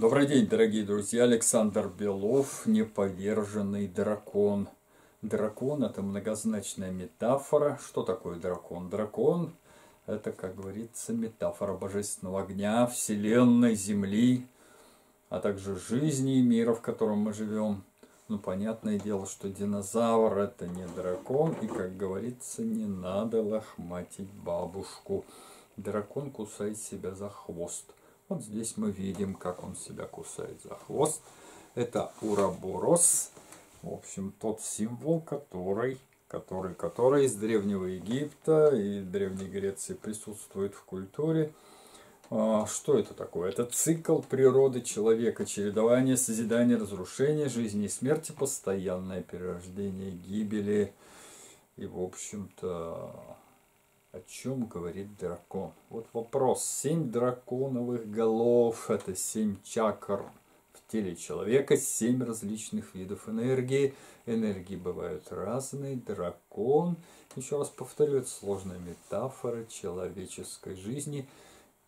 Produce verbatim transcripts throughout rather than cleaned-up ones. Добрый день, дорогие друзья! Александр Белов, неподверженный дракон. Дракон – это многозначная метафора. Что такое дракон? Дракон – это, как говорится, метафора божественного огня, вселенной, земли, а также жизни и мира, в котором мы живем. Ну, понятное дело, что динозавр – это не дракон, и, как говорится, не надо лохматить бабушку. Дракон кусает себя за хвост. Вот здесь мы видим, как он себя кусает за хвост. Это Ураборос. В общем, тот символ, который, который, который из Древнего Египта и Древней Греции присутствует в культуре. Что это такое? Это цикл природы человека. Чередование, созидание, разрушение, жизни и смерти, постоянное перерождение, гибели. И, в общем-то... О чем говорит дракон? Вот вопрос. Семь драконовых голов – это семь чакр в теле человека, семь различных видов энергии. Энергии бывают разные. Дракон, еще раз повторю, это сложная метафора человеческой жизни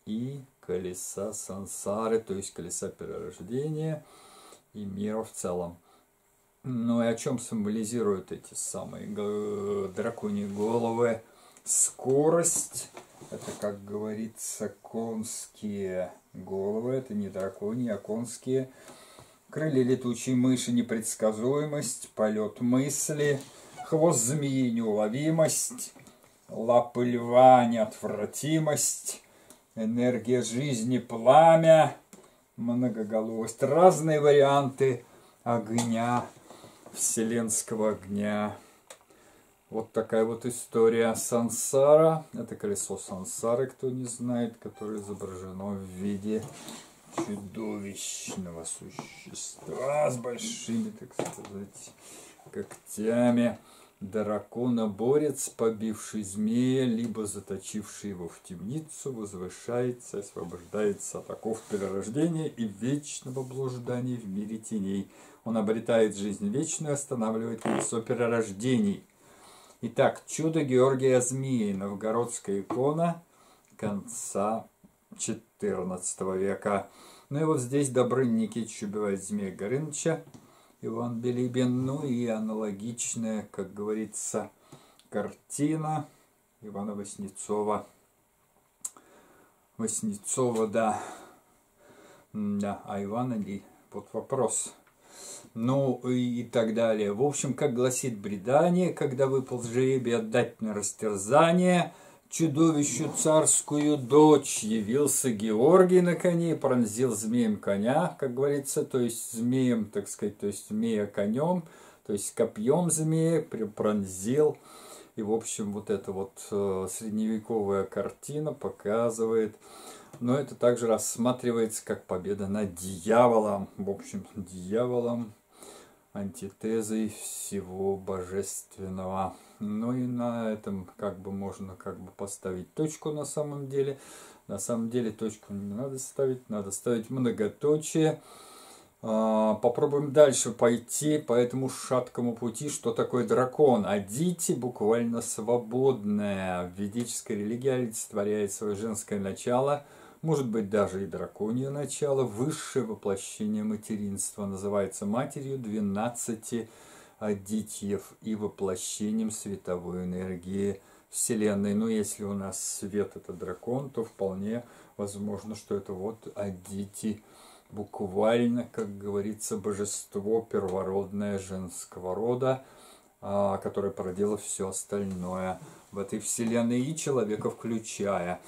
и колеса сансары, то есть колеса перерождения и мира в целом. Ну и о чем символизируют эти самые драконьи головы? Скорость, это, как говорится, конские головы, это не драконьи, а конские. Крылья летучей мыши, непредсказуемость, полет мысли, хвост змеи, неуловимость, лапы льва, неотвратимость, энергия жизни, пламя, многоголовость. Разные варианты огня, вселенского огня. Вот такая вот история. Сансара. Это колесо сансары, кто не знает, которое изображено в виде чудовищного существа с большими, так сказать, когтями. Драконоборец, побивший змея, либо заточивший его в темницу, возвышается, освобождается от оков перерождения и вечного блуждания в мире теней. Он обретает жизнь вечную, останавливает колесо перерождений. Итак, чудо Георгия Змеи, новгородская икона конца четырнадцатого века. Ну и вот здесь Добрын Никитич убивает Змея Горыныча, Иван Билибин. Ну и аналогичная, как говорится, картина Ивана Васнецова. Васнецова, да. Да, а Ивана ли? Вот вопрос. Ну и так далее. В общем, как гласит предание, когда выпал жребий отдать на растерзание чудовищу царскую дочь, явился Георгий на коне и пронзил змеем коня, как говорится, то есть змеем, так сказать, то есть змея конем, то есть копьем змея пронзил. И, в общем, вот эта вот средневековая картина показывает... Но это также рассматривается как победа над дьяволом. В общем, дьяволом, антитезой всего божественного. Ну и на этом как бы можно как бы поставить точку на самом деле. На самом деле точку не надо ставить, надо ставить многоточие. Попробуем дальше пойти по этому шаткому пути, что такое дракон. Адити буквально свободная. В ведической религии олицетворяет свое женское начало, может быть даже и драконье начало, высшее воплощение материнства. Называется матерью двенадцати адитьев и воплощением световой энергии Вселенной. Но если у нас свет это дракон, то вполне возможно, что это вот Адити. Буквально, как говорится, божество первородное женского рода, которое породило все остальное в этой вселенной, и человека включая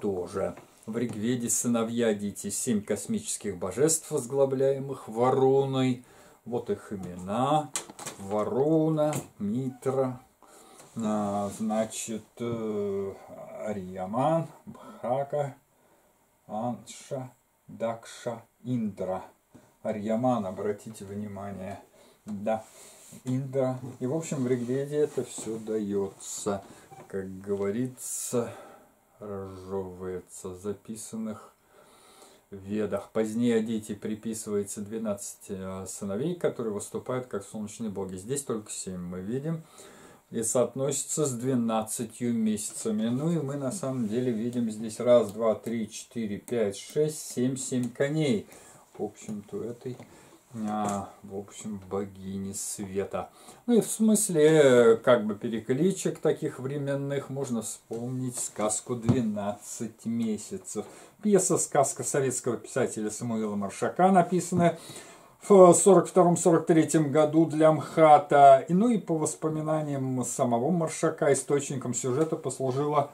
тоже. В Ригведе сыновья Адити, семь космических божеств, возглавляемых Варуной. Вот их имена. Варуна, Митра, значит, Арьяман, Бхака, Анша, Дакша, Индра. Арьяман, обратите внимание. Да, Индра. И, в общем, в Ригведе это все дается. Как говорится, разжевывается в записанных ведах. Позднее Адити приписывается двенадцать сыновей, которые выступают как солнечные боги. Здесь только семь мы видим. и соотносится с двенадцатью месяцами. Ну и мы на самом деле видим здесь раз, два, три, четыре, пять, шесть, семь, семь коней. В общем-то, этой, а, в общем, богини света. Ну и в смысле, как бы, перекличек таких временных можно вспомнить сказку «двенадцать месяцев». Пьеса «Сказка» советского писателя Самуила Маршака, написанная в сорок втором — сорок третьем году для МХАТа. И, ну и по воспоминаниям самого Маршака, источником сюжета послужила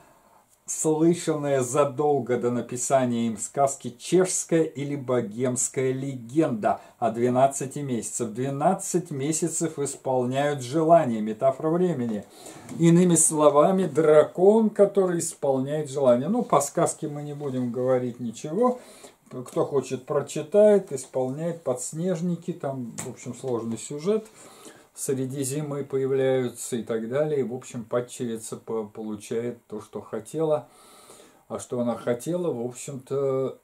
слышанная задолго до написания им сказки чешская или богемская легенда о двенадцати месяцах. двенадцать месяцев исполняют желание, метафора времени. Иными словами, дракон, который исполняет желание. Ну, по сказке мы не будем говорить ничего. Кто хочет, прочитает, исполняет подснежники. Там, в общем, сложный сюжет. Среди зимы появляются и так далее. И, в общем, падчерица получает то, что хотела. А что она хотела, в общем-то,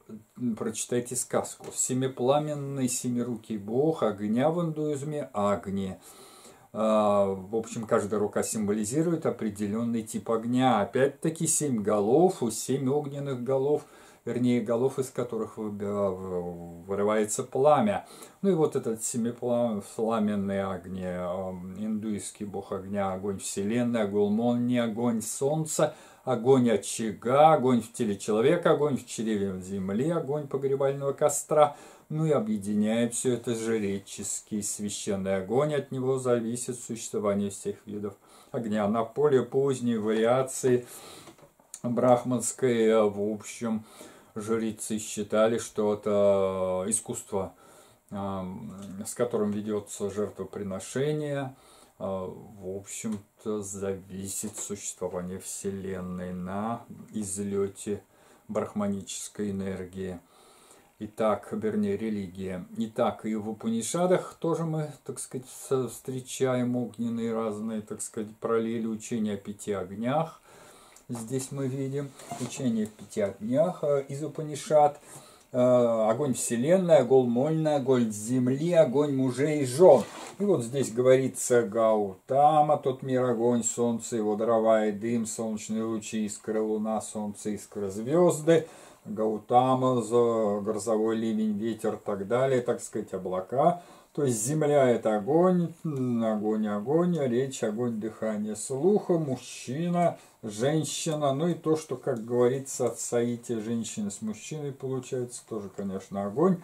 прочитайте сказку. «Семипламенный семирукий бог огня» в индуизме — Агни. В общем, каждая рука символизирует определенный тип огня. Опять-таки, семь голов, у семь огненных голов. Вернее, голов, из которых вырывается пламя. Ну и вот этот семипламенный огонь, индуистский бог огня, огонь вселенной, огонь молнии, огонь солнца, огонь очага, огонь в теле человека, огонь в чреве земли, огонь погребального костра. Ну и объединяет все это жреческий священный огонь. От него зависит существование всех видов огня. На поле поздней вариации брахманской, в общем, жрецы считали, что это искусство, с которым ведется жертвоприношение, в общем-то, зависит существование Вселенной на излете брахманической энергии. Итак, вернее, религия. Итак, и в Упанишадах тоже мы, так сказать, встречаем огненные разные, так сказать, параллели учения о пяти огнях. Здесь мы видим учение в пяти огнях из Упанишад. Огонь вселенной, огонь мольный, огонь земли, огонь мужей и жен. И вот здесь говорится: Гаутама, тот мир, огонь, солнце, его дрова и дым, солнечные лучи, искры, луна, солнце, искры, звезды. Гаутама, грозовой ливень, ветер и так далее, так сказать, облака. То есть земля — это огонь, огонь, огонь, речь, огонь, дыхание, слуха, мужчина, женщина. Ну и то, что, как говорится, от соития женщины с мужчиной получается, тоже, конечно, огонь.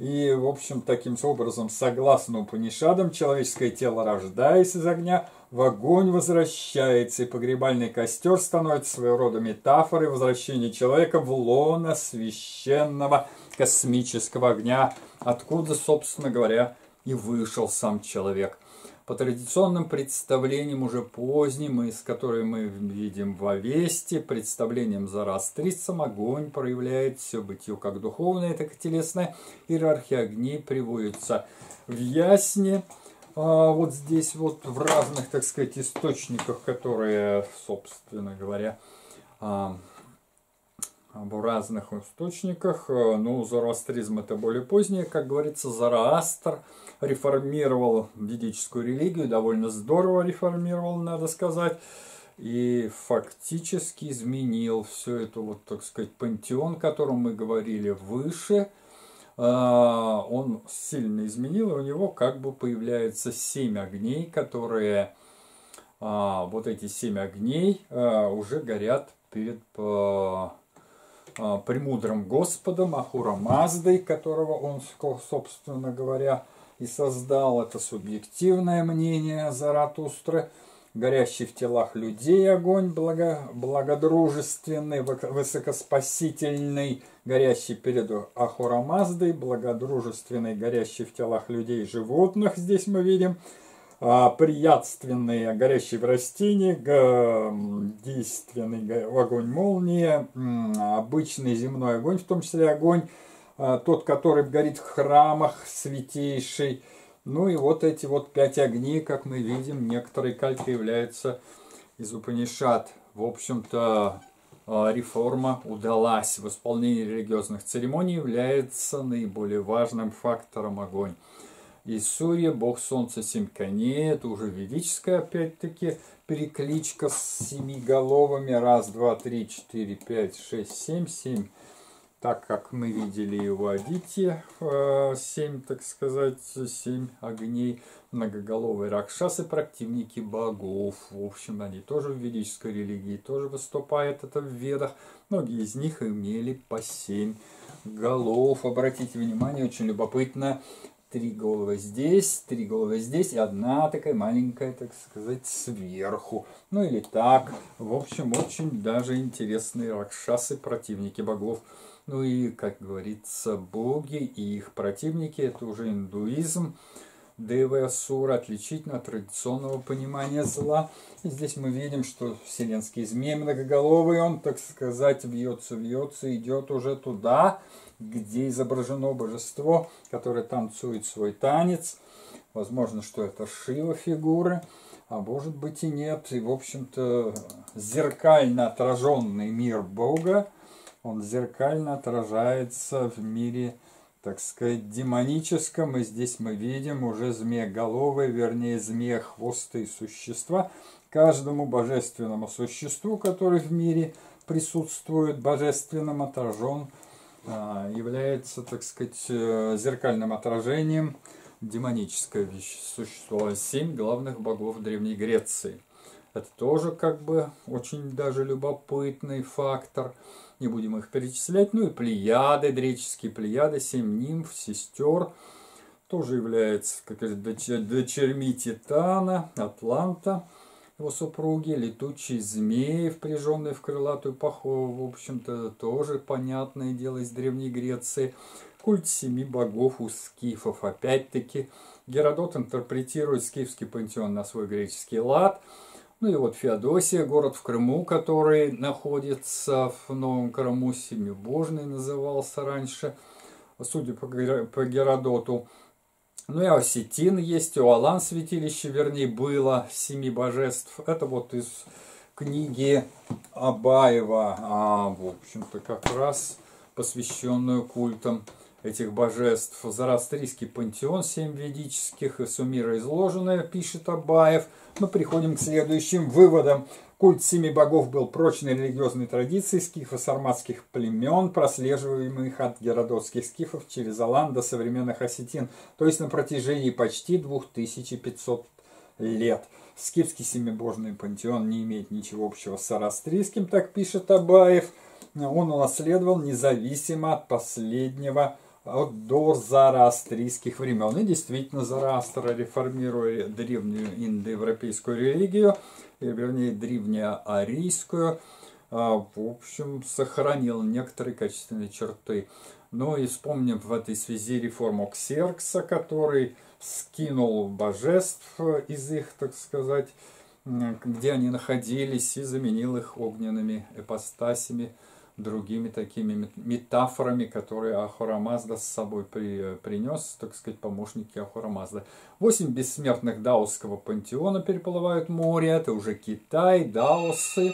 И, в общем, таким образом, согласно Упанишадам, человеческое тело, рождаясь из огня, в огонь возвращается. И погребальный костер становится своего рода метафорой возвращения человека в лоно священного космического огня, откуда, собственно говоря, и вышел сам человек. По традиционным представлениям уже поздним, из которых мы видим во Весте, представлением зороастрицам, огонь проявляет все бытие, как духовное, так и телесное. Иерархия огней приводится в Ясне. А вот здесь вот в разных, так сказать, источниках, которые, собственно говоря, в разных источниках. Ну, зороастризм — это более позднее, как говорится. Зороастр реформировал ведическую религию, довольно здорово реформировал, надо сказать, и фактически изменил все это, вот, так сказать, пантеон, о котором мы говорили выше. Он сильно изменил, и у него как бы появляется семь огней, которые, вот эти семь огней уже горят перед премудрым Господом Ахура Маздой, которого он, собственно говоря, и создал. Это субъективное мнение Заратустры. Горящий в телах людей огонь благо, благодружественный, высокоспасительный, горящий перед Ахура Маздой, благодружественный, горящий в телах людей и животных. Здесь мы видим приятственные, горящие в растениях, действенный огонь молнии, обычный земной огонь, в том числе огонь, тот, который горит в храмах святейший. Ну и вот эти вот пять огней, как мы видим, некоторые кальки являются из Упанишад. В общем-то, реформа удалась. В исполнении религиозных церемоний является наиболее важным фактором огонь. и Сурья, бог солнца, семь коней. Это уже ведическая, опять-таки, перекличка с семи головами. Раз, два, три, четыре, пять, шесть, семь, семь. Так как мы видели его Адити, семь, так сказать, семь огней, многоголовые ракшасы, противники богов. В общем, они тоже в ведической религии, тоже выступают это в ведах. Многие из них имели по семь голов. Обратите внимание, очень любопытно, три головы здесь, три головы здесь и одна такая маленькая, так сказать, сверху. Ну или так. В общем, очень даже интересные ракшасы, противники богов. Ну и, как говорится, боги и их противники, это уже индуизм, дева и асура, отличительно от традиционного понимания зла. И здесь мы видим, что вселенский змей многоголовый, он, так сказать, вьется, вьется, идет уже туда, где изображено божество, которое танцует свой танец. Возможно, что это Шива фигуры, а может быть и нет. И, в общем-то, зеркально отраженный мир бога, он зеркально отражается в мире, так сказать, демоническом. И здесь мы видим уже змееголовые, вернее, змеехвостые существа. Каждому божественному существу, который в мире присутствует, божественным отражен, является, так сказать, зеркальным отражением демоническое существо. Семь главных богов Древней Греции. Это тоже как бы очень даже любопытный фактор. Не будем их перечислять. Ну и плеяды, греческие плеяды, семь нимф, сестер. Тоже является, как говорится, дочерьми Титана, Атланта, его супруги. Летучие змеи, впряженные в крылатую паху. В общем-то, тоже понятное дело из Древней Греции. Культ семи богов у скифов. Опять-таки, Геродот интерпретирует скифский пантеон на свой греческий лад. Ну и вот Феодосия, город в Крыму, который находится в Новом Крыму, Семибожный назывался раньше, судя по Геродоту. Ну и Осетин есть, Иоалан святилище, вернее, было семи божеств. Это вот из книги Абаева, а, в общем-то, как раз посвященную культам этих божеств. Зороастрийский пантеон, семь ведических, и суммира изложенная, пишет Абаев. Мы приходим к следующим выводам. Культ семи богов был прочной религиозной традицией скифо-сарматских племен, прослеживаемых от геродотских скифов через Алан до современных осетин, то есть на протяжении почти двух тысяч пятисот лет. Скифский семибожный пантеон не имеет ничего общего с зороастрийским, так пишет Абаев. Он унаследовал независимо от последнего до зороастрийских времен. И действительно, Зороастр, реформируя древнюю индоевропейскую религию, вернее, древнеарийскую, в общем, сохранил некоторые качественные черты. Но и вспомним в этой связи реформу Ксеркса, который скинул божеств из их, так сказать, где они находились, и заменил их огненными ипостасями, другими такими метафорами, которые Ахура Мазда с собой при, принес, так сказать, помощники Ахура Мазда. Восемь бессмертных даосского пантеона переплывают море, это уже Китай, даосы.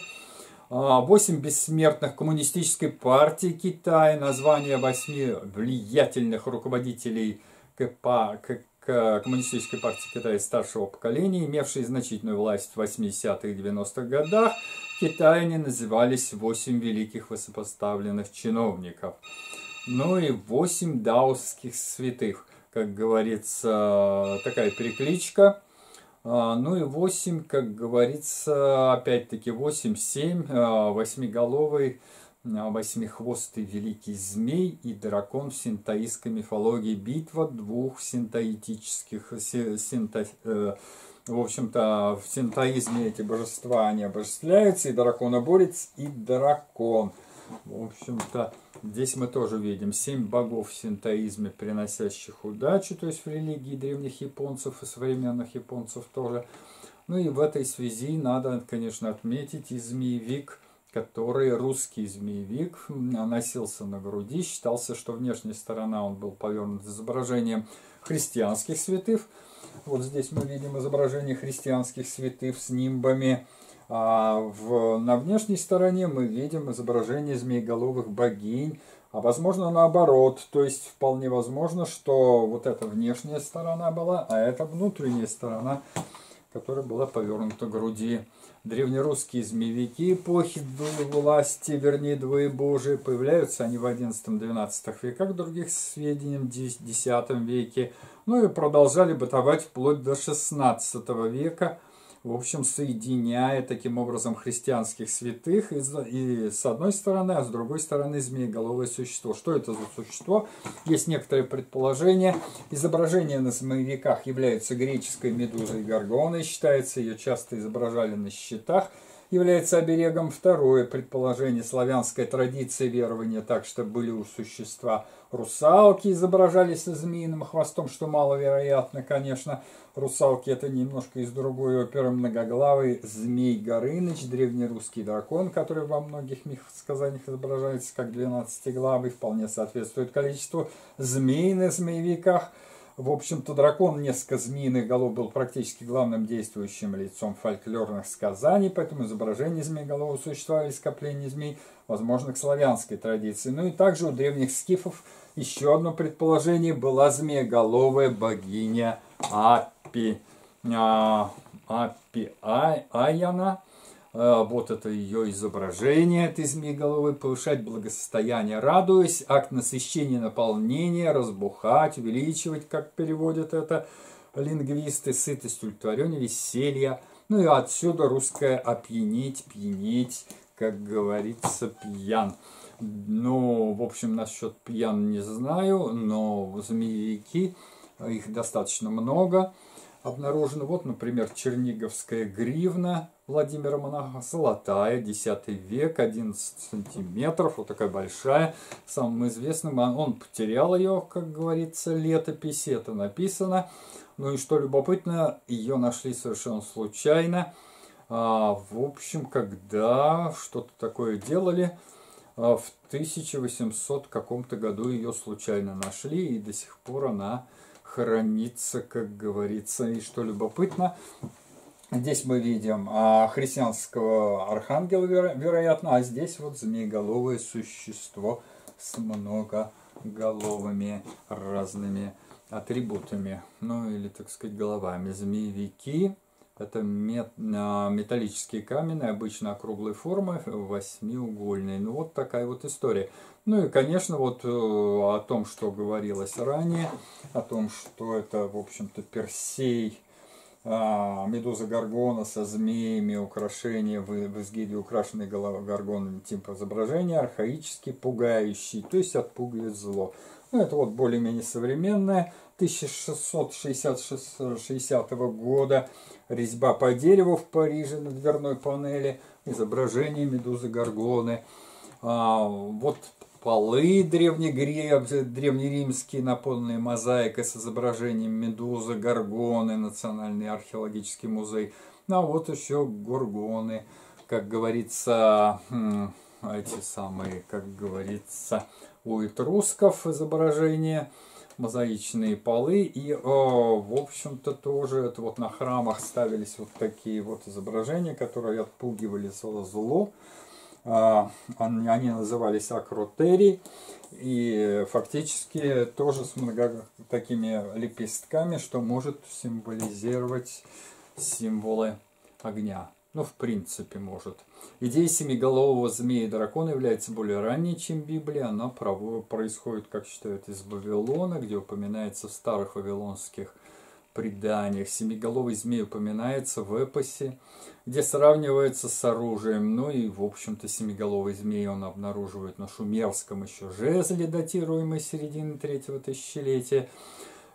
Восемь бессмертных коммунистической партии Китая, название восьми влиятельных руководителей КПА, коммунистической партии Китая старшего поколения, имевшей значительную власть в восьмидесятых и девяностых годах, в Китае не назывались восемь великих высокопоставленных чиновников. Ну и восемь даосских святых, как говорится, такая перекличка. Ну и восемь, как говорится, опять-таки восемь-семь, восьмиголовый, восьмихвостый великий змей и дракон в синтаистской мифологии. Битва двух синтаитических, синта, э, в общем-то, в синтаизме эти божества, они обожествляются, и драконоборец, и дракон. В общем-то, здесь мы тоже видим семь богов в синтаизме, приносящих удачу, то есть в религии древних японцев и современных японцев тоже. Ну и в этой связи надо, конечно, отметить и змеевик, который русский змеевик носился на груди. Считался, что внешняя сторона он был повернут изображением христианских святых. Вот здесь мы видим изображение христианских святых с нимбами. А в, на внешней стороне мы видим изображение змееголовых богинь. а возможно наоборот. То есть вполне возможно, что вот эта внешняя сторона была, а это внутренняя сторона, которая была повернута к груди. Древнерусские змеевики эпохи двоевластия, вернее двоебожия, появляются они в одиннадцатом-двенадцатом веках, других сведениям в десятом веке, ну и продолжали бытовать вплоть до шестнадцатого века, в общем, соединяя таким образом христианских святых и, и с одной стороны, а с другой стороны змееголовое существо. Что это за существо? Есть некоторые предположения. Изображения на змеевиках являются греческой медузой горгоной, считается, ее часто изображали на щитах, является оберегом. Второе предположение: славянская традиция верования так, что были у существа русалки, изображались со змеиным хвостом, что маловероятно, конечно. Русалки — это немножко из другой оперы. Многоглавый Змей Горыныч, древнерусский дракон, который во многих мифосказаниях изображается как двенадцатиглавый, вполне соответствует количеству змей на змеевиках. В общем-то, дракон несколько змеиных голов был практически главным действующим лицом фольклорных сказаний, поэтому изображение змееголового существа или скопление змей возможно к славянской традиции. Ну и также у древних скифов еще одно предположение: была змееголовая богиня Апи, а, Апи а, Аяна. Вот это ее изображение, этой змеи головы: повышать благосостояние, радуясь, акт насыщения, наполнения, разбухать, увеличивать, как переводят это лингвисты, сытость, удовлетворение, веселье. Ну и отсюда русское опьянить, пьянить, как говорится, пьян. Ну, в общем, насчет пьян не знаю, но змеевики, их достаточно много обнаружено. Вот, например, черниговская гривна Владимира Монаха, золотая, десятый век, одиннадцать сантиметров, вот такая большая. Самым известным, он потерял ее, как говорится, летописи, это написано. Ну и что любопытно, ее нашли совершенно случайно. А, в общем, когда что-то такое делали, а в тысяча восемьсот каком-то году ее случайно нашли, и до сих пор она хранится, как говорится. И что любопытно, здесь мы видим а, христианского архангела, веро вероятно, а здесь вот змееголовое существо с многоголовыми разными атрибутами, ну или, так сказать, головами. Змеевики — это мет металлические камни, обычно округлой формы, восьмиугольные. Ну вот такая вот история. Ну и, конечно, вот о том, что говорилось ранее, о том, что это, в общем-то, Персей, медуза горгона со змеями, украшения, в изгиде украшенный горгон, тип изображения архаический, пугающий, то есть отпугивает зло. Ну, это вот более-менее современное. тысяча шестьсот шестьдесят года резьба по дереву в Париже на дверной панели, изображение медузы горгоны. А, вот полы древнеримские, наполненные мозаикой с изображением медузы горгоны, Национальный археологический музей. Ну, а вот еще горгоны, как говорится, эти самые, как говорится, у этрусков изображения, мозаичные полы. И, о, в общем-то, тоже это вот на храмах ставились вот такие вот изображения, которые отпугивали зло. Они назывались акротерии, и фактически тоже с много такими лепестками, что может символизировать символы огня. Ну, в принципе, может. Идея семиголового змея и дракона является более ранней, чем Библия. Она происходит, как считают, из Вавилона, где упоминается в старых вавилонских преданиях. Семиголовый змей упоминается в эпосе, где сравнивается с оружием. Ну и, в общем-то, семиголовый змей он обнаруживает на шумерском еще жезле, датируемой середины третьего тысячелетия.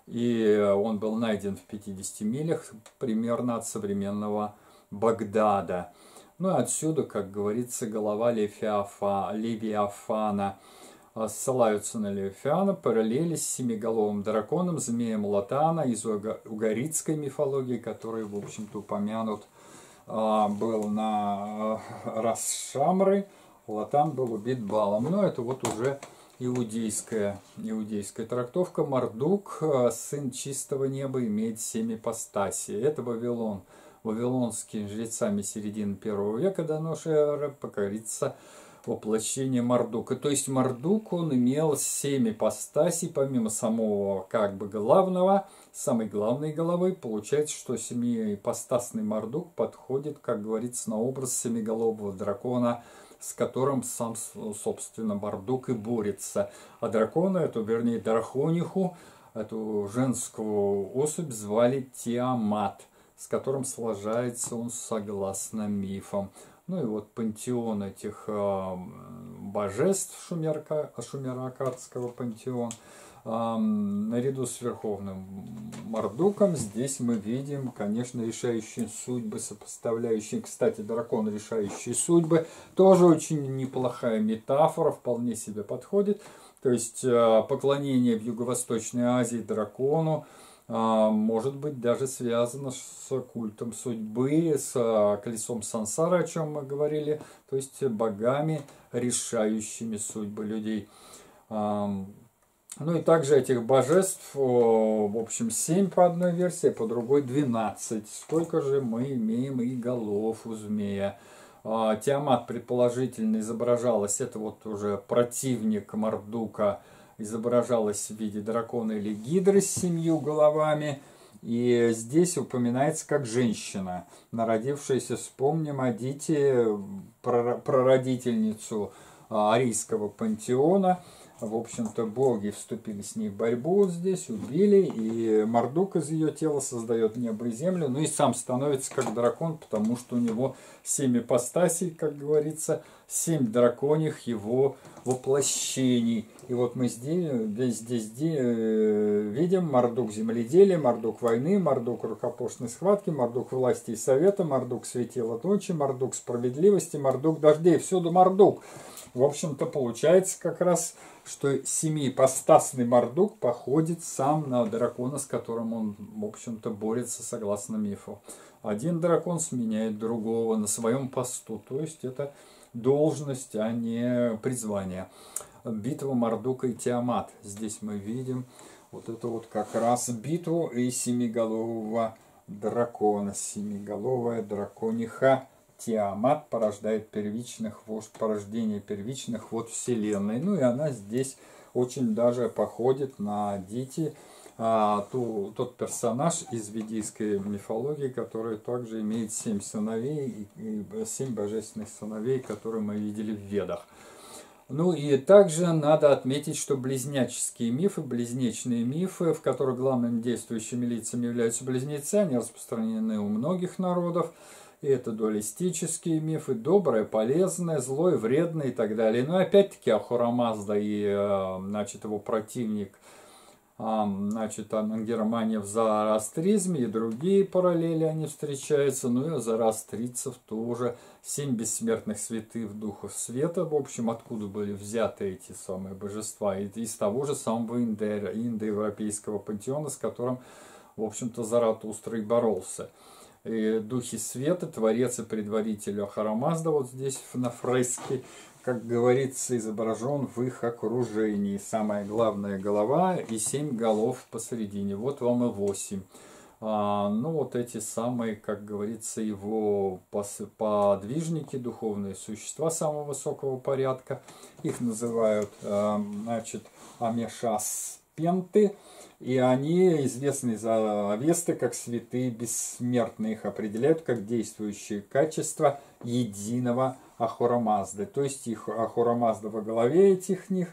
И он был найден в пятидесяти милях примерно от современного Багдада. Ну и отсюда, как говорится, голова Левиафана. Ссылаются на Левиафана, параллели с семиголовым драконом, змеем Латана из угорицкой мифологии, который, в общем-то, упомянут был на Расшамры. Латан был убит Балом. Но это вот уже иудейская, иудейская трактовка. Мардук, сын чистого неба, имеет семь ипостасей. Это Вавилон. Вавилонскими жрецами середины первого века до нашей эры покорится воплощение Мардука. То есть Мардук, он имел семь ипостасей, помимо самого как бы главного, самой главной головы. Получается, что семиипостасный Мардук подходит, как говорится, на образ семиголового дракона, с которым сам, собственно, Мардук и борется. А дракона, эту, вернее, дракониху, эту женскую особь звали Тиамат, с которым сложается он согласно мифам. Ну и вот пантеон этих э, божеств шумерка, шумеро-аккадского пантеон, э, наряду с Верховным Мардуком, здесь мы видим, конечно, решающие судьбы, сопоставляющие, кстати, дракон, решающий судьбы, тоже очень неплохая метафора, вполне себе подходит. То есть э, поклонение в Юго-Восточной Азии дракону может быть даже связано с культом судьбы, с колесом сансары, о чем мы говорили, то есть богами, решающими судьбы людей. Ну и также этих божеств, в общем, семь по одной версии, по другой двенадцать. Сколько же мы имеем и голов у змея? Тиамат предположительно изображалась, это вот уже противник Мардука, изображалась в виде дракона или гидры с семью головами. И здесь упоминается как женщина, народившаяся, вспомним, Адити, прародительницу арийского пантеона. В общем-то, боги вступили с ней в борьбу здесь, убили, и Мардук из ее тела создает небо и землю, ну и сам становится как дракон, потому что у него семь ипостасей, как говорится, семь драконьих его воплощений. И вот мы здесь, здесь, здесь видим Мардук земледелия, Мардук войны, Мардук рукопашной схватки, Мардук власти и совета, Мардук светила ночи, Мардук справедливости, Мардук дождей, всюду Мардук. В общем-то, получается как раз, что семиипостасный Мардук походит сам на дракона, с которым он, в общем-то, борется согласно мифу. Один дракон сменяет другого на своем посту, то есть это должность, а не призвание. Битва Мардука и Тиамат. Здесь мы видим вот эту вот как раз битву и семиголового дракона. Семиголовая дракониха Тиамат порождает первичных, вождь порождения первичных вот вселенной. Ну и она здесь очень даже походит на Адити, а, ту, тот персонаж из ведийской мифологии, который также имеет семь сыновей, и семь божественных сыновей, которые мы видели в Ведах. Ну и также надо отметить, что близняческие мифы, близнечные мифы, в которых главными действующими лицами являются близнецы, они распространены у многих народов. И это дуалистические мифы, доброе, полезное, злое, вредное и так далее. Но опять-таки Ахура Мазда и значит, его противник, значит, Ангермания в зороастризме и другие параллели они встречаются. Ну и у зороастрицев тоже семь бессмертных святых духов света. В общем, откуда были взяты эти самые божества? Из того же самого индоевропейского пантеона, с которым, в общем-то, Заратустра и боролся. И духи света, творец и предваритель Ахура Мазда, вот здесь на фреске, как говорится, изображен в их окружении. Самая главная голова и семь голов посередине. Вот вам и восемь. А, ну вот эти самые, как говорится, его подвижники, духовные существа самого высокого порядка. Их называют, а, значит, амешаспенты. И они известны за Авесты как святые бессмертные. Их определяют как действующие качества единого Ахура Мазды. То есть их Ахура Мазда во главе этих них,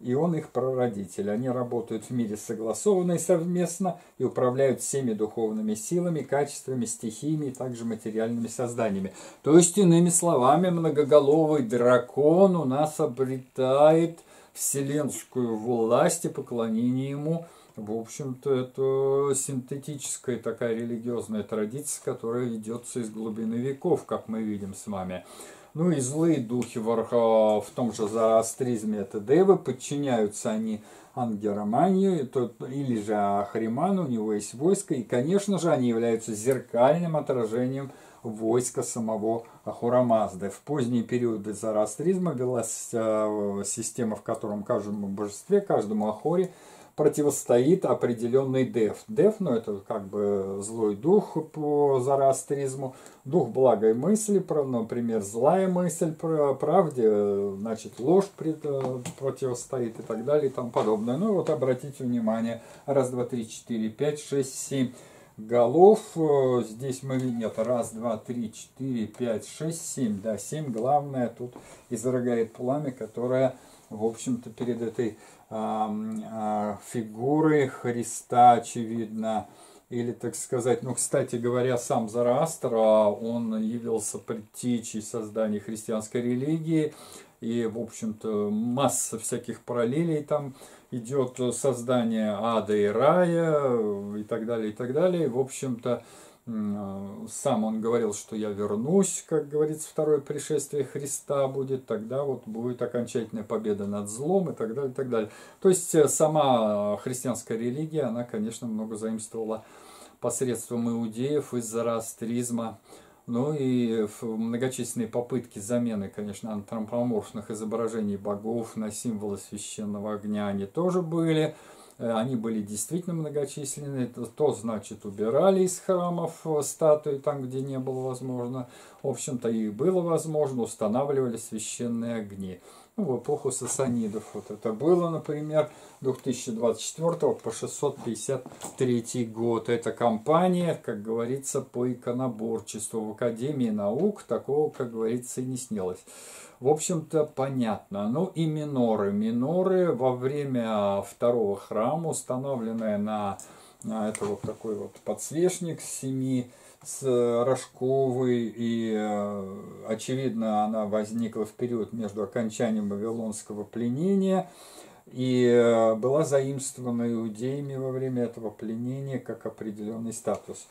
и он их прародитель. Они работают в мире согласованно и совместно, и управляют всеми духовными силами, качествами, стихиями, и также материальными созданиями. То есть, иными словами, многоголовый дракон у нас обретает вселенскую власть и поклонение ему. В общем-то, это синтетическая такая религиозная традиция, которая ведется из глубины веков, как мы видим с вами. Ну и злые духи в том же зороастризме, это девы, подчиняются они Ангераманию или же Ахриману, у него есть войско, и, конечно же, они являются зеркальным отражением войска самого Ахура Мазды. В поздние периоды зороастризма велась система, в котором каждому божестве, каждому Ахуре противостоит определенный дев. Дев, ну это как бы злой дух по зороастризму, дух благой мысли, например, злая мысль про правде, значит ложь противостоит и так далее и тому подобное. Ну вот обратите внимание, раз, два, три, четыре, пять, шесть, семь голов. Здесь мы видим, нет, раз, два, три, четыре, пять, шесть, семь, да, семь, главное, тут изрыгает пламя, которое, в общем-то, перед этой фигуры Христа, очевидно, или, так сказать, ну, кстати говоря, сам Зороастр, он явился предтечей создания христианской религии, и, в общем-то, масса всяких параллелей там идет, создание ада и рая, и так далее, и так далее, в общем-то, сам он говорил, что я вернусь, как говорится, второе пришествие Христа будет, тогда вот будет окончательная победа над злом и так далее, и так далее. То есть сама христианская религия, она, конечно, много заимствовала посредством иудеев из зороастризма. Ну и многочисленные попытки замены, конечно, антропоморфных изображений богов на символы священного огня, они тоже были. Они были действительно многочисленны, то, значит, убирали из храмов статуи, там, где не было возможно. В общем-то, и было возможно, устанавливали священные огни. Ну, в эпоху сасанидов вот это было, например, две тысячи двадцать четвёртого по шестьсот пятьдесят третий год. Это кампания, как говорится, по иконоборчеству в Академии наук, такого, как говорится, и не снилось. В общем-то, понятно. Ну и миноры. Миноры во время второго храма, установленные на, на это вот такой вот подсвечник с семи, с рожковой, и, очевидно, она возникла в период между окончанием вавилонского пленения и была заимствована иудеями во время этого пленения как определенный статус.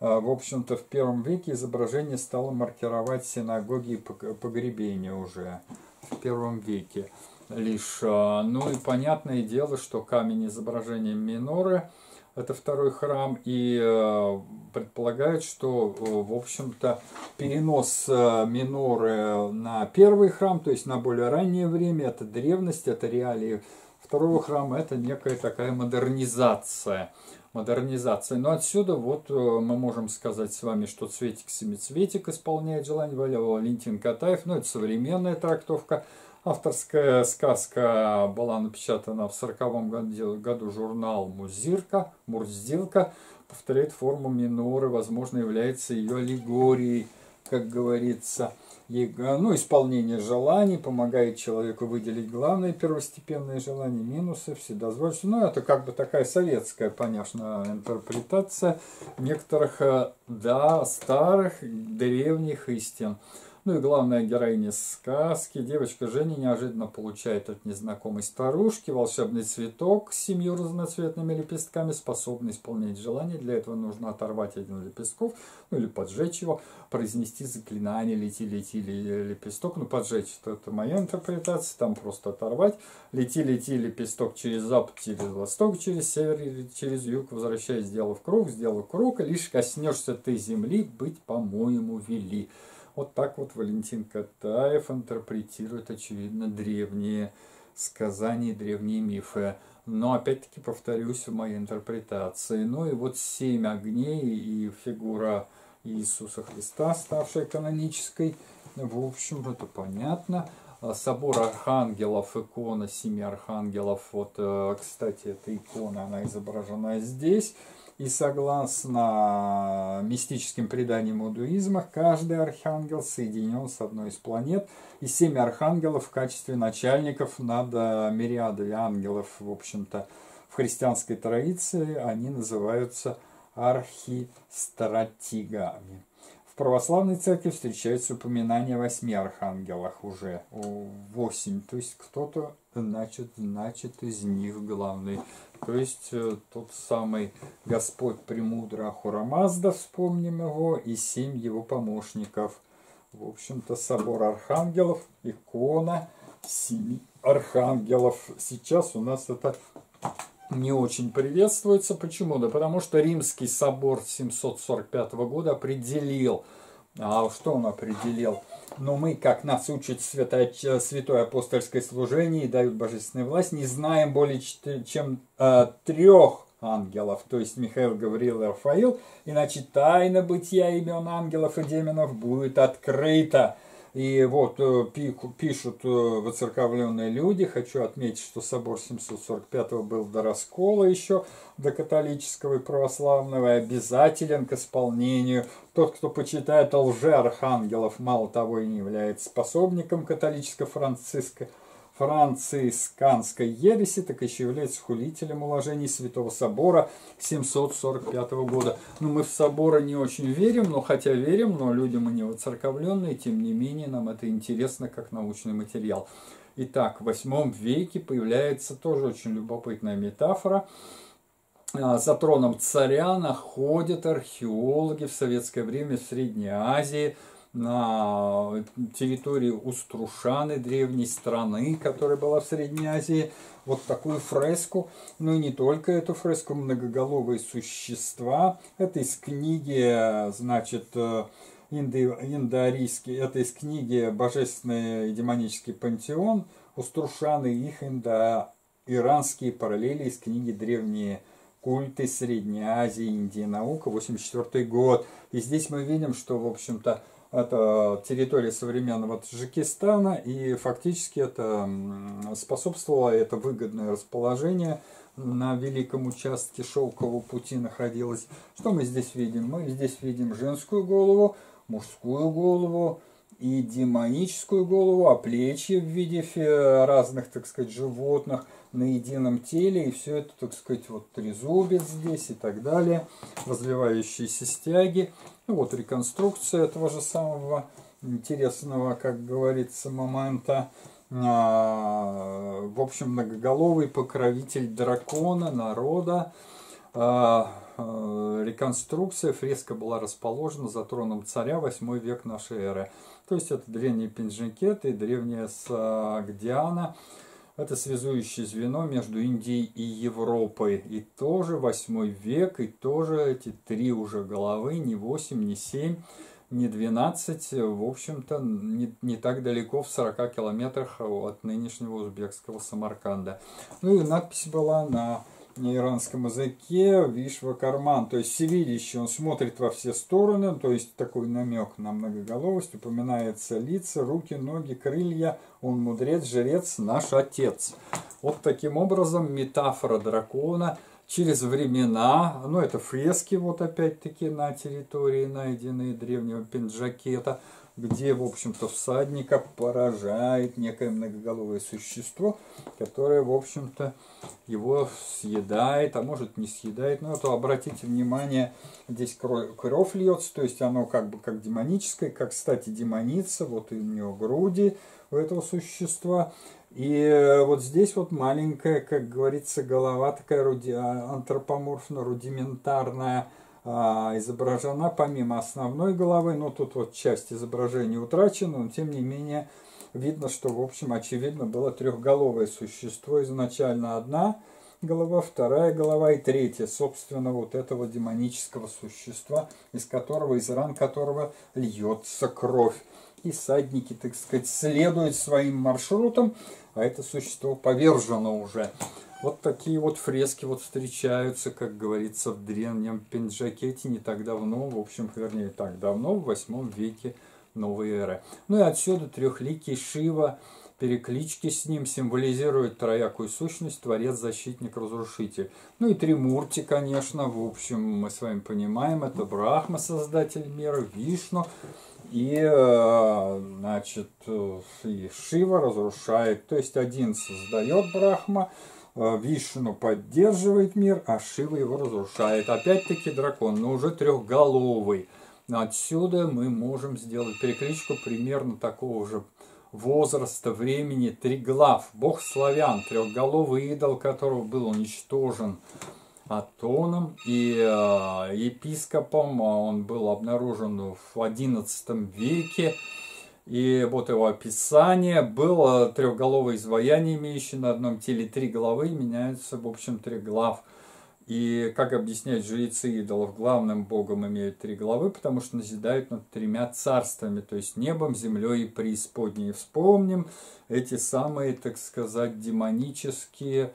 В общем-то, в первом веке изображение стало маркировать синагоги и погребения уже в первом веке лишь. Ну и понятное дело, что камень изображения миноры, это второй храм, и э, предполагают, что, э, в общем-то, перенос э, миноры на первый храм, то есть на более раннее время, это древность, это реалии второго храма, это некая такая модернизация. модернизация. Но отсюда вот э, мы можем сказать с вами, что цветик-семицветик исполняет желание, Валентин Катаев, ну это современная трактовка. Авторская сказка была напечатана в сороковом году журнал «Мурзилка». «Мурзилка» повторяет форму миноры, возможно, является ее аллегорией, как говорится. Ну, исполнение желаний помогает человеку выделить главные первостепенные желания, минусы, вседозволенность. Ну, это как бы такая советская, конечно, интерпретация некоторых, да, старых древних истин. Ну и главная героиня сказки, девочка Женя, неожиданно получает от незнакомой старушки волшебный цветок с семью разноцветными лепестками, способный исполнять желание. Для этого нужно оторвать один из лепестков, ну или поджечь его, произнести заклинание «Лети, лети, лепесток». Ну, поджечь, это, это моя интерпретация, там просто оторвать. «Лети, лети, лепесток через запад, через восток, через север, через юг, возвращаясь, сделав круг, сделав круг, и лишь коснешься ты земли, быть, по-моему, вели». Вот так вот Валентин Катаев интерпретирует, очевидно, древние сказания, древние мифы. Но, опять-таки, повторюсь, в моей интерпретации. Ну и вот семь огней и фигура Иисуса Христа, ставшая канонической. В общем, это понятно. Собор архангелов, икона семи архангелов. Вот, кстати, эта икона, она изображена здесь. И согласно мистическим преданиям индуизма, каждый архангел соединен с одной из планет. И семь архангелов в качестве начальников над мириадой ангелов, в общем-то, в христианской традиции они называются архистратигами. В православной церкви встречаются упоминания о восьми архангелах уже. Восемь, то есть кто-то... Значит, значит, из них главный. То есть, тот самый Господь Премудрый Ахура Мазда, вспомним его, и семь его помощников. В общем-то, собор архангелов, икона семи архангелов. Сейчас у нас это не очень приветствуется. Почему? Да потому что Римский собор семьсот сорок пятого года определил А что он определил? Но мы, как нас учит святое, святое апостольское служение и дают божественную власть, не знаем более чем э, трех ангелов, то есть Михаил, Гавриил и Рафаил, иначе тайна бытия имен ангелов и демонов будет открыта. И вот пишут воцерковленные люди, хочу отметить, что собор семьсот сорок пятого был до раскола еще, до католического и православного, и обязателен к исполнению. Тот, кто почитает лже-архангелов, мало того и не является способником католическо-франциска, францисканской ереси, так еще является хулителем уложений Святого Собора семьсот сорок пятого года. Ну, мы в соборы не очень верим, но хотя верим, но люди мы не воцерковленные, тем не менее нам это интересно как научный материал. Итак, в восьмом веке появляется тоже очень любопытная метафора. За троном царя находят археологи в советское время в Средней Азии, на территории Уструшаны, древней страны, которая была в Средней Азии, вот такую фреску. Ну и не только эту фреску, многоголовые существа. Это из книги, значит, индоарийский, это из книги «Божественный и демонический пантеон» Уструшаны, их индоиранские параллели из книги «Древние культы Средней Азии, Индии, наука», восемьдесят четвёртый год. И здесь мы видим, что, в общем-то, это территория современного Таджикистана, и фактически это способствовало, это выгодное расположение на великом участке шелкового пути находилось. Что мы здесь видим? Мы здесь видим женскую голову, мужскую голову и демоническую голову, оплечья в виде разных, так сказать, животных на едином теле, и все это, так сказать, вот трезубец здесь и так далее, развивающиеся стяги. Ну, вот реконструкция этого же самого интересного, как говорится, момента. А, в общем, многоголовый покровитель дракона, народа. А, а, реконструкция, фреска была расположена за троном царя, восьмой век нашей эры. То есть это древние Пинджинкеты и древняя Сагдиана. Это связующее звено между Индией и Европой. И тоже восьмой век, и тоже эти три уже головы, не восемь, не семь, не двенадцать, в общем-то, не, не так далеко, в сорока километрах от нынешнего узбекского Самарканда. Ну и надпись была на иранском языке «Вишвакарман», то есть всевидящий, он смотрит во все стороны, то есть такой намек на многоголовость, упоминается лица, руки, ноги, крылья, он мудрец, жрец, наш отец. Вот таким образом метафора дракона через времена, ну это фрески вот опять-таки на территории, найденные древнего Пинджакета, где, в общем-то, всадника поражает некое многоголовое существо, которое, в общем-то, его съедает, а может не съедает. Но это, обратите внимание, здесь кровь, кровь льется, то есть оно как бы как демоническое, как, кстати, демоница, вот и у нее груди у этого существа. И вот здесь вот маленькая, как говорится, голова такая руди... антропоморфно-рудиментарная, изображена помимо основной головы, но тут вот часть изображения утрачена, но тем не менее видно, что, в общем, очевидно, было трехголовое существо. Изначально одна голова, вторая голова и третья, собственно, вот этого демонического существа, из которого, из ран которого льется кровь. И всадники, так сказать, следуют своим маршрутом, а это существо повержено уже. Вот такие вот фрески вот встречаются, как говорится, в древнем Пинджакете не так давно, в общем, вернее, так давно, в восьмом веке новой эры. Ну и отсюда трехликий Шива, переклички с ним символизируют троякую сущность, творец, защитник, разрушитель. Ну и Тримурти, конечно, в общем, мы с вами понимаем, это Брахма, создатель мира, Вишну. И, значит, и Шива разрушает, то есть один создает Брахма, Вишну поддерживает мир, а Шива его разрушает. Опять-таки дракон, но уже трехголовый. Отсюда мы можем сделать перекличку примерно такого же возраста, времени. Триглав, бог славян, трехголовый идол, которого был уничтожен Атоном и э, епископом. Он был обнаружен в одиннадцатом веке. И вот его описание. Было трехголовое изваяние, имеющее на одном теле три головы, меняются, в общем, Триглав. И, как объясняют жрецы идолов, главным богом имеют три головы, потому что назидают над тремя царствами, то есть небом, землей и преисподней. Вспомним эти самые, так сказать, демонические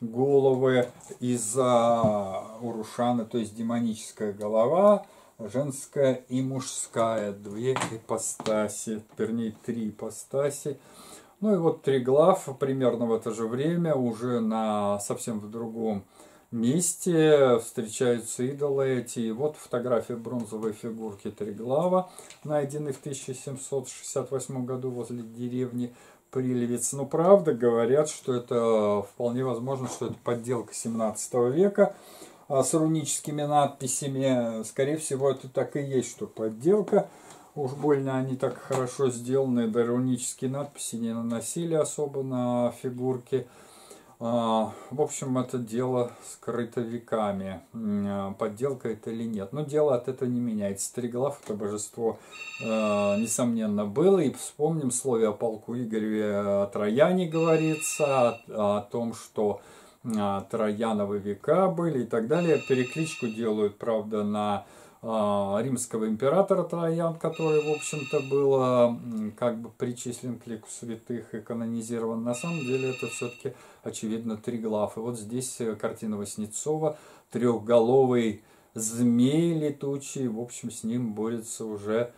головы из Урушана, то есть демоническая голова, женская и мужская, две ипостаси, вернее, три ипостаси. Ну и вот Триглав примерно в это же время, уже на совсем в другом месте встречаются идолы эти. И вот фотография бронзовой фигурки Триглава, найденной в тысяча семьсот шестьдесят восьмом году возле деревни Прилевец. Но правда говорят, что это вполне возможно, что это подделка семнадцатого века с руническими надписями. Скорее всего, это так и есть, что подделка. Уж больно они так хорошо сделаны, да рунические надписи не наносили особо на фигурки. В общем, это дело скрыто веками, подделка это или нет. Но дело от этого не меняется. Триглав это божество, несомненно, было. И вспомним, в слове о полку Игореве Трояне говорится, о, о том, что Трояновы века были и так далее. Перекличку делают, правда, на римского императора Троян, который, в общем-то, был как бы причислен к лику святых и канонизирован. На самом деле это все-таки, очевидно, Триглав. И вот здесь картина Васнецова, трехголовый змей летучий, в общем, с ним борется уже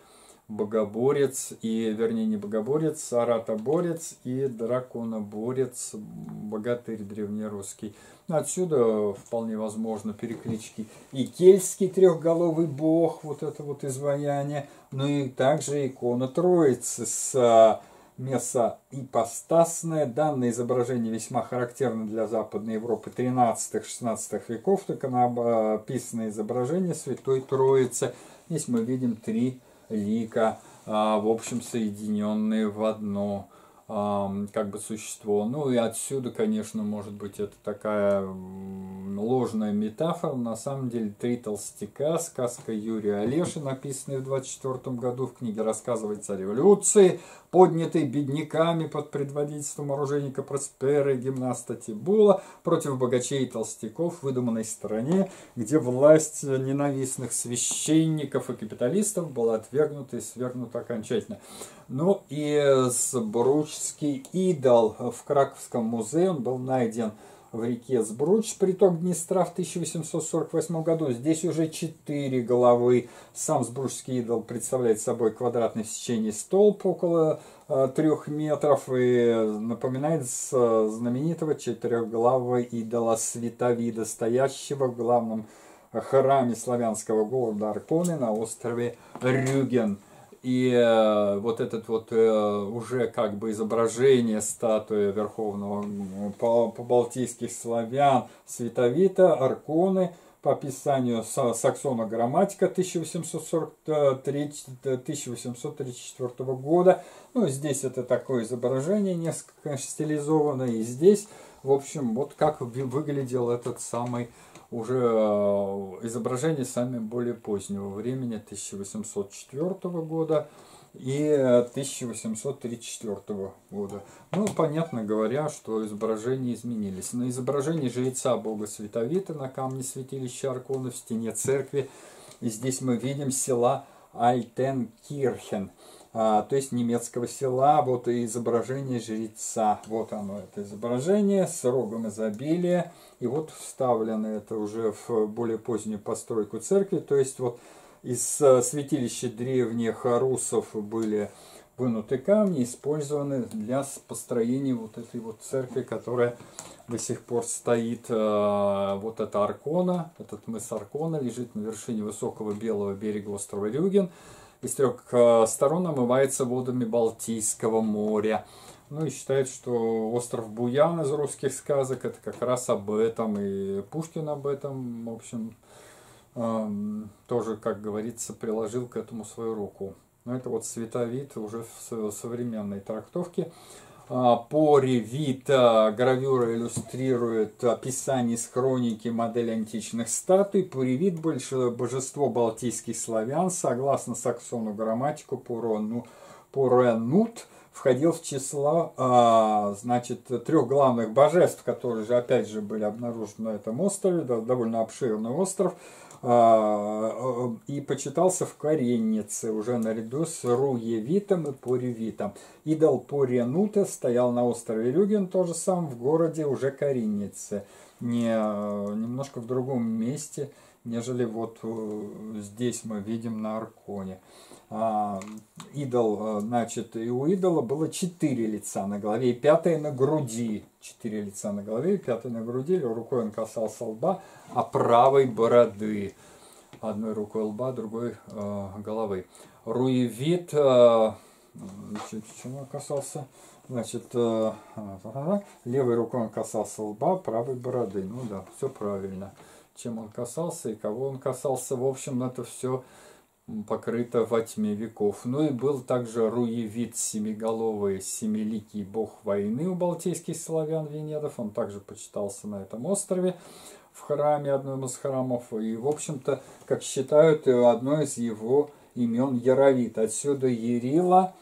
богоборец, и, вернее, не богоборец, а ратоборец и драконоборец, богатырь древнерусский. Отсюда вполне возможно переклички. И кельтский трехголовый бог, вот это вот изваяние, ну и также икона Троицы с месоипостасное. Данное изображение весьма характерно для Западной Европы тринадцатого-шестнадцатого веков, иконописное изображение Святой Троицы. Здесь мы видим три лика, в общем, соединенные в одно как бы существо. Ну и отсюда, конечно, может быть, это такая ложная метафора. На самом деле «Три толстяка», сказка Юрия Олеши, написанная в двадцать четвёртом году, в книге рассказывается о революции, поднятой бедняками под предводительством оружейника Проспера и гимнаста Тибула против богачей и толстяков в выдуманной стране, где власть ненавистных священников и капиталистов была отвергнута и свергнута окончательно. Ну и сбруч идол в Краковском музее, он был найден в реке Сбруч, приток Днестра, в тысяча восемьсот сорок восьмом году. Здесь уже четыре головы. Сам сбручский идол представляет собой квадратный в сечении столб около э, трех метров и напоминает знаменитого четырехглавого идола Световида, стоящего в главном храме славянского города Арконы на острове Рюген. И вот этот вот уже как бы изображение статуи верховного побалтийских славян Световита, Арконы, по описанию Саксона Грамматика тысяча восемьсот тридцать четвёртого года. Ну, здесь это такое изображение, несколько, конечно, стилизованное. И здесь, в общем, вот как выглядел этот самый уже изображения сами более позднего времени, тысяча восемьсот четвёртого года и тысяча восемьсот тридцать четвёртого года. Ну, понятно говоря, что изображения изменились. На изображении жреца бога Световита на камне святилища Аркона в стене церкви. И здесь мы видим села Альтенкирхен, то есть немецкого села. Вот и изображение жреца. Вот оно, это изображение с рогом изобилия. И вот вставлено это уже в более позднюю постройку церкви. То есть вот из святилища древних русов были вынуты камни, использованы для построения вот этой вот церкви, которая до сих пор стоит. Вот эта Аркона, этот мыс Аркона лежит на вершине высокого белого берега острова Рюген. Из трех сторон омывается водами Балтийского моря. Ну и считает, что остров Буян из русских сказок это как раз об этом. И Пушкин об этом, в общем, тоже, как говорится, приложил к этому свою руку. Но это вот Световид уже в современной трактовке. Поревид, гравюра иллюстрирует описание с хроники модели античных статуй. Поревид — божество балтийских славян, согласно Саксону Грамматику, Поронут, входил в число, а, значит, трех главных божеств, которые же, опять же, были обнаружены на этом острове, да, довольно обширный остров, а, и почитался в Кореннице, уже наряду с Руевитом и Поревитом. Идол Поренута стоял на острове Люген, тоже сам, в городе уже Кореннице, не, немножко в другом месте, нежели вот здесь мы видим на Арконе. А, идол, значит, и у идола было четыре лица на голове и пятое на груди. Четыре лица на голове и пятое на груди. Рукой он касался лба, а правой бороды. Одной рукой лба, другой э, головы. Руевит, э, чего касался? Значит, э, левой рукой он касался лба, правой бороды. Ну да, все правильно. Чем он касался и кого он касался, в общем, это все покрыто во тьме веков. Ну и был также Руевит, семиголовый, семиликий бог войны у балтийских славян-венедов. Он также почитался на этом острове в храме, одном из храмов. И, в общем-то, как считают, одно из его имен Яровит. Отсюда Ярила,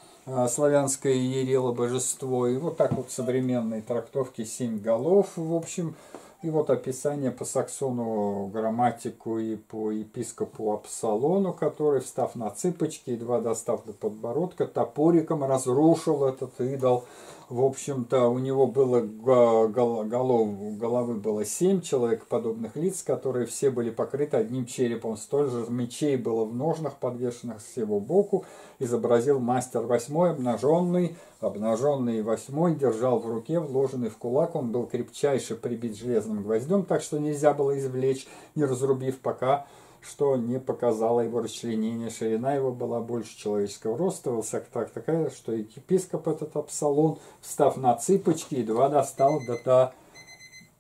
славянское Ярила, божество. И вот так вот в современной трактовке семь голов, в общем. И вот описание по Саксону Грамматику и по епископу Апсалону, который, встав на цыпочки, едва достав до подбородка, топориком разрушил этот идол. В общем-то, у него было голов, головы было семь человек подобных лиц, которые все были покрыты одним черепом. Столь же мечей было в ножнах, подвешенных с его боку. Изобразил мастер восьмой, обнаженный, обнаженный восьмой, держал в руке, вложенный в кулак. Он был крепчайше прибит железным гвоздем, так что нельзя было извлечь, не разрубив, пока что не показало его расчленение. Ширина его была больше человеческого роста, высота так, такая, что епископ этот Апсалон, встав на цыпочки, едва достал до, до,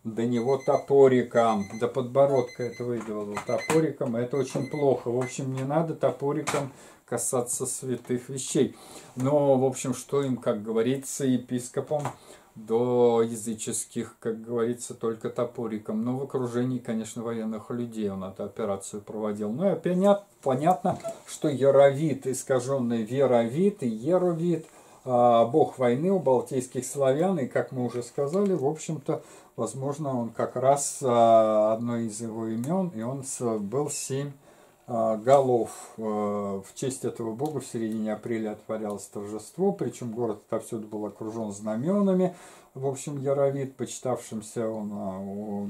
до него топориком, до подбородка этого идола топориком. Это очень плохо. В общем, не надо топориком касаться святых вещей. Но, в общем, что им, как говорится, епископом до языческих, как говорится, только топориком. Но в окружении, конечно, военных людей он эту операцию проводил. Но опять понятно, что Яровит, искаженный Веровит и Яровит, бог войны у балтийских славян. И, как мы уже сказали, в общем-то, возможно, он как раз одно из его имен, и он был семь голов. В честь этого бога в середине апреля отворялось торжество, причем город отовсюду был окружен знаменами. В общем, Яровит, почитавшимся он у,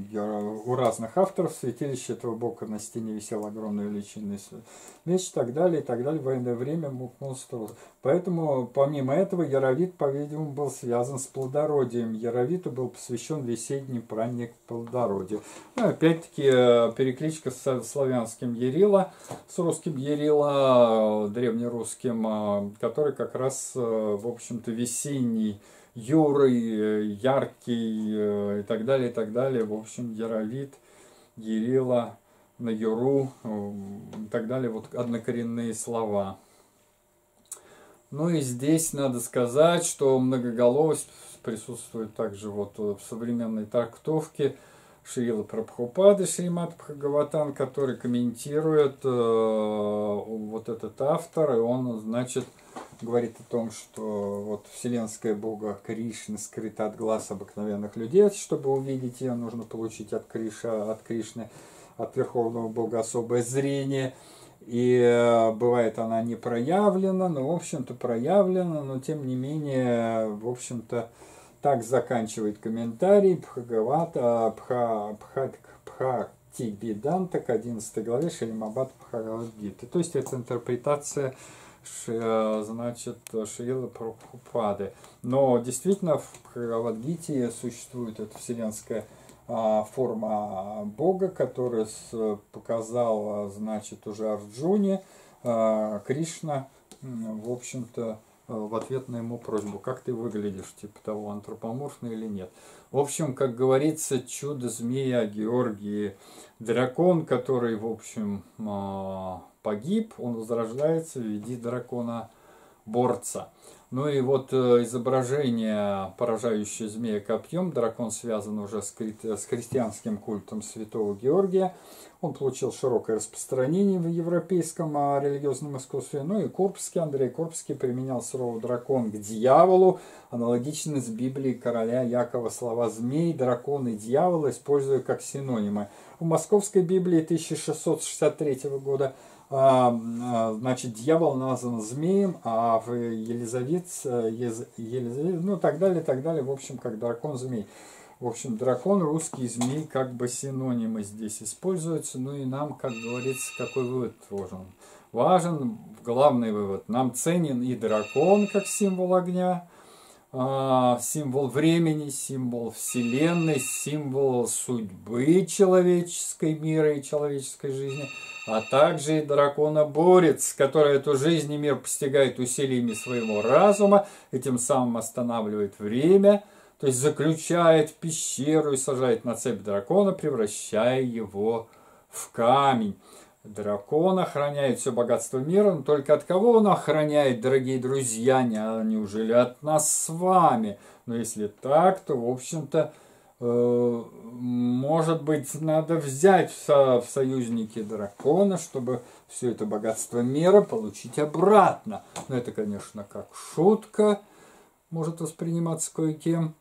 у разных авторов, в святилище этого бога на стене висел огромный величинный меч и так далее, и так далее. В военное время мог монстру. Поэтому, помимо этого, Яровит, по-видимому, был связан с плодородием. Яровиту был посвящен весенний праздник плодородия. Ну, опять-таки, перекличка с славянским Ярила, с русским Ярила, древнерусским, который как раз, в общем-то, весенний, юрый, яркий и так далее, и так далее. В общем, Яровит, Ярила, на Юру и так далее. Вот однокоренные слова. Ну и здесь надо сказать, что многоголовость присутствует также вот в современной трактовке Шрила Прабхупады, Шримад Бхагаватам, который комментирует э, вот этот автор, и он, значит, говорит о том, что вот вселенское бога Кришна скрыта от глаз обыкновенных людей. Чтобы увидеть ее, нужно получить от, Криша, от Кришны, от Верховного Бога особое зрение. И бывает она не проявлена, но, в общем-то, проявлена, но, тем не менее, в общем-то, так заканчивает комментарий Бхагавата, Бха, Бхат, Бха, Тибиданта к одиннадцатой главе Шримад Бхагавад-гиты. То есть это интерпретация, значит, Шрилы Прабхупады. Но действительно в Бхагавад-гите существует эта вселенская форма бога, которую показал, значит, уже Арджуне Кришна, в общем-то, в ответ на ему просьбу, как ты выглядишь, типа того, антропоморфный или нет. В общем, как говорится, чудо-змея Георгии, дракон, который, в общем, погиб, он возрождается в виде дракона-борца. Ну и вот изображение, поражающее змея копьем. Дракон связан уже с христианским культом святого Георгия. Он получил широкое распространение в европейском религиозном искусстве. Ну и Курбский, Андрей Курбский применял слово «дракон» к дьяволу. Аналогично с Библией короля Якова слова «змей», «дракон» и «дьявол» используя как синонимы. В Московской Библии тысяча шестьсот шестьдесят третьего года значит, дьявол назван змеем, а в Елизавец, Ез, Елизавец, ну так далее, так далее, в общем, как дракон-змей. В общем, дракон, русский змей, как бы синонимы здесь используются. Ну и нам, как говорится, какой вывод важен? Важен главный вывод. Нам ценен и дракон, как символ огня, символ времени, символ вселенной, символ судьбы человеческой, мира и человеческой жизни, а также и дракона-борец, который эту жизнь и мир постигает усилиями своего разума и тем самым останавливает время, то есть заключает в пещеру и сажает на цепь дракона, превращая его в камень. Дракон охраняет все богатство мира, но только от кого он охраняет, дорогие друзья? Неужели от нас с вами? Но если так, то, в общем-то, э, может быть, надо взять в, со в союзники дракона, чтобы все это богатство мира получить обратно. Но это, конечно, как шутка, может восприниматься кое-кем.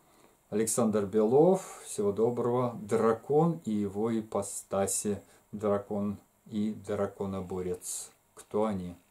Александр Белов, всего доброго. Дракон и его ипостаси. Дракон и драконоборец. Кто они?